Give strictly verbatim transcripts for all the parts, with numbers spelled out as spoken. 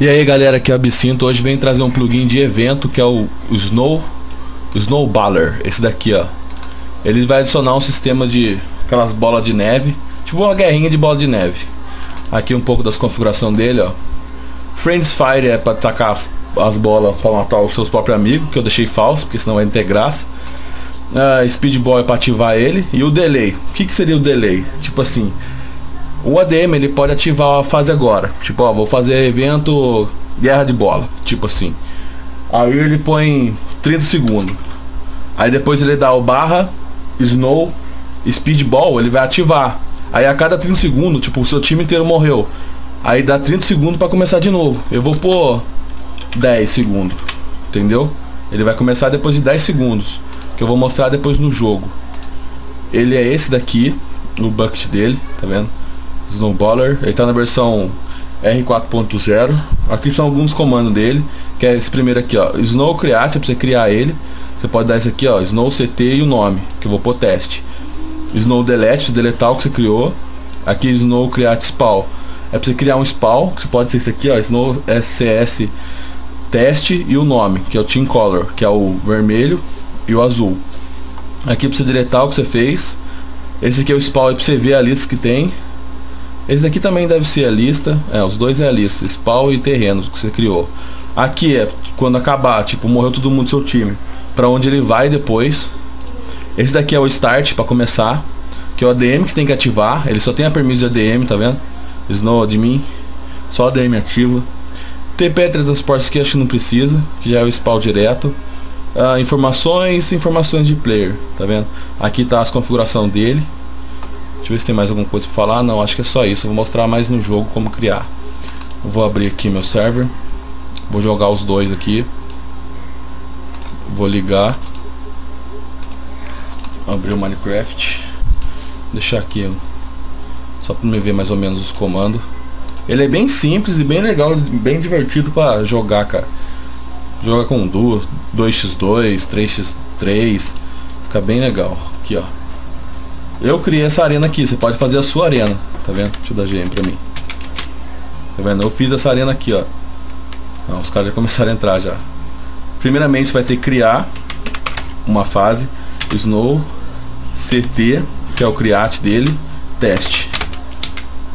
E aí galera, aqui é o Absinto. Hoje vem trazer um plugin de evento que é o Snow Snowballer. Esse daqui, ó. Ele vai adicionar um sistema de aquelas bolas de neve, tipo uma guerrinha de bola de neve. Aqui um pouco das configurações dele, ó. Friends Fire é para atacar as bolas para matar os seus próprios amigos, que eu deixei falso, porque senão vai integrar. Uh, Speed Ball é para ativar ele. E o delay, o que, que seria o delay? Tipo assim, o A D M ele pode ativar a fase agora. Tipo, ó, vou fazer evento guerra de bola, tipo assim. Aí ele põe trinta segundos. Aí depois ele dá o barra Snow Speedball, ele vai ativar. Aí a cada trinta segundos, tipo, o seu time inteiro morreu. Aí dá trinta segundos para começar de novo. Eu vou pôr dez segundos, entendeu? Ele vai começar depois de dez segundos, que eu vou mostrar depois no jogo. Ele é esse daqui, no bucket dele, tá vendo? Snowballer, ele tá na versão R quatro ponto zero. Aqui são alguns comandos dele, que é esse primeiro aqui, ó, Snow Create, é pra você criar ele. Você pode dar esse aqui, ó, Snow C T e o nome, que eu vou pôr teste. Snow delete, pra você deletar o que você criou. Aqui Snow Create Spawn, é pra você criar um spawn, que você pode ser esse aqui, ó, Snow S S teste e o nome, que é o Team Color, que é o vermelho e o azul. Aqui pra você deletar o que você fez. Esse aqui é o spawn, é pra você ver a lista que tem. Esse aqui também deve ser a lista. É, os dois é a lista, spawn e terrenos que você criou. Aqui é quando acabar, tipo, morreu todo mundo do seu time, pra onde ele vai depois. Esse daqui é o start, pra começar, que é o A D M que tem que ativar. Ele só tem a permissão de A D M, tá vendo? Snow Admin, só A D M ativa. T P transportes que acho que não precisa, que já é o spawn direto. Uh, informações, informações de player, tá vendo? Aqui tá as configurações dele. Deixa eu ver se tem mais alguma coisa pra falar. Não, acho que é só isso. Eu vou mostrar mais no jogo como criar. Eu vou abrir aqui meu server. Vou jogar os dois aqui. Vou ligar. Abrir o Minecraft. Vou deixar aqui só pra me ver mais ou menos os comandos. Ele é bem simples e bem legal, bem divertido pra jogar, cara. Joga com duas, dois por dois, três por três. Fica bem legal. Aqui, ó. Eu criei essa arena aqui, você pode fazer a sua arena, tá vendo? Deixa eu dar G M pra mim. Tá vendo? Eu fiz essa arena aqui, ó. Não, os caras já começaram a entrar já. Primeiramente você vai ter que criar uma fase, Snow C T, que é o create dele, teste.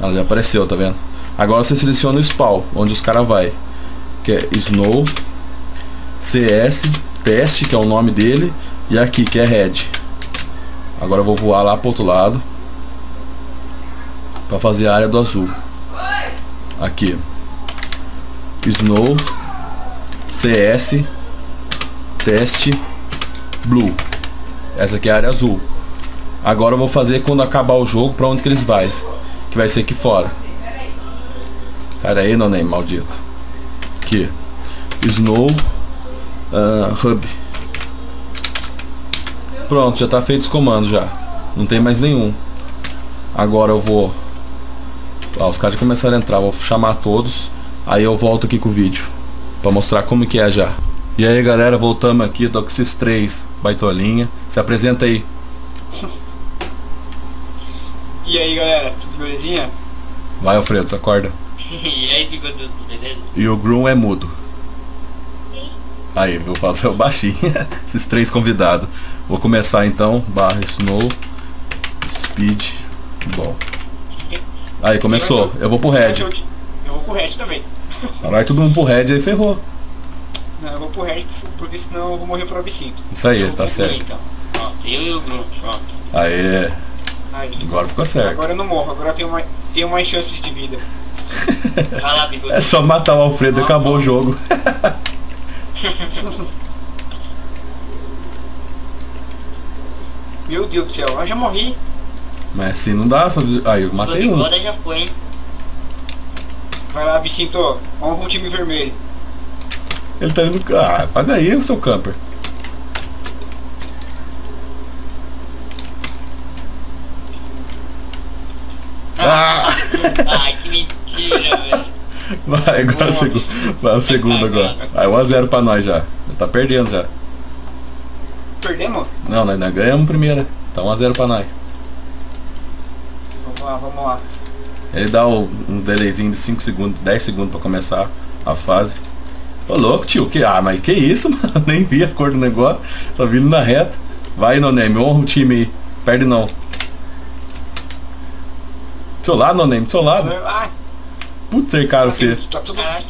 Ela já apareceu, tá vendo? Agora você seleciona o spawn, onde os caras vão, que é Snow C S teste, que é o nome dele, e aqui que é Red. Agora eu vou voar lá pro outro lado para fazer a área do azul. Aqui Snow C S teste blue. Essa aqui é a área azul. Agora eu vou fazer quando acabar o jogo para onde que eles vai, que vai ser aqui fora. Cara aí, não nem maldito. Aqui Snow uh, Hub. Pronto, já tá feito os comandos já. Não tem mais nenhum. Agora eu vou... Ah, os caras já começaram a entrar, vou chamar todos. Aí eu volto aqui com o vídeo pra mostrar como que é já. E aí galera, voltamos aqui, tô com esses três Baitolinha. Se apresenta aí. E aí galera, tudo belezinha? Vai Alfredo, se acorda. E aí bigodudo, beleza? E o Grum é mudo. Aí, vou fazer o baixinho. Esses três convidados. Vou começar então. Barra Snow Speed Ball. Aí, começou. Eu vou pro Red. Eu vou pro Red também. Agora todo mundo pro Red, aí ferrou. Não, eu vou pro Red porque senão eu vou morrer pro absinto. Isso aí, tá certo. Então. Ó, eu e o Bruno, pronto. Aê. Aí. Agora ficou certo. Agora eu não morro, agora eu tenho mais, tenho mais chances de vida. Vai lá, bigodudo. É só matar o Alfredo e acabou o jogo. Meu Deus do céu, eu já morri. Mas assim não dá, só... aí eu matei um. Já foi, hein? Vai lá, Absinto, honra o time vermelho. Ele tá indo... Ah, faz aí o seu camper. Ah! Ai, que mentira, velho. Vai, agora o segundo. Vai o segundo agora. Aí um a zero pra nós já. Tá perdendo já. Perdemos? Não, nós, nós ganhamos primeiro. Tá um a zero pra nós. Vamos lá, vamos lá. Ele dá um, um delayzinho de cinco segundos, dez segundos pra começar. a fase. Ô louco, tio, que, ah, mas que isso, mano? Nem vi a cor do negócio, só vindo na reta. Vai, Noname, honra o time aí, perde não. Do seu lado, Noname, do seu lado. Putz, cercaram você.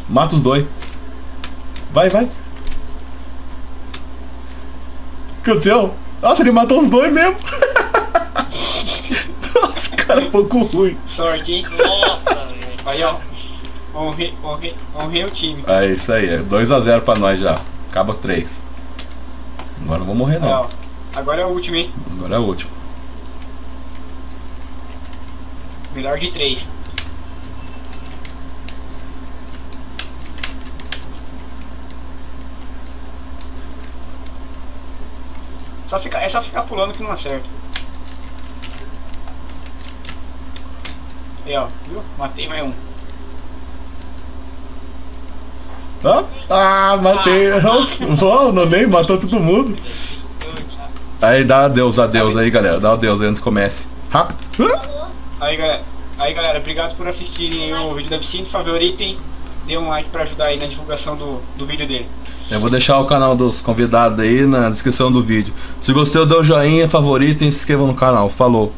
Mata os dois. Vai, vai. O que aconteceu? Nossa, ele matou os dois mesmo. Nossa, cara, um pouco ruim. Sorte, hein? Nossa, aí, ó. Honrei, honrei, honrei o time. É isso aí, é dois a zero pra nós já. Acaba três. Agora não vou morrer não. Não. Agora é o último, hein? Agora é o último. Melhor de três. Só fica, é só ficar pulando que não acerta. Aí ó, viu? Matei mais um. Ah, ah, matei. Uau, não nem matou todo mundo. Aí dá adeus, adeus aí galera. Dá adeus aí antes que comece. Rápido. Aí galera, aí, galera obrigado por assistirem o vídeo da Absinto. Favoritem, dê um like pra ajudar aí na divulgação do, do vídeo dele. Eu vou deixar o canal dos convidados aí na descrição do vídeo. Se gostou, dê um joinha, favoritem e se inscrevam no canal. Falou.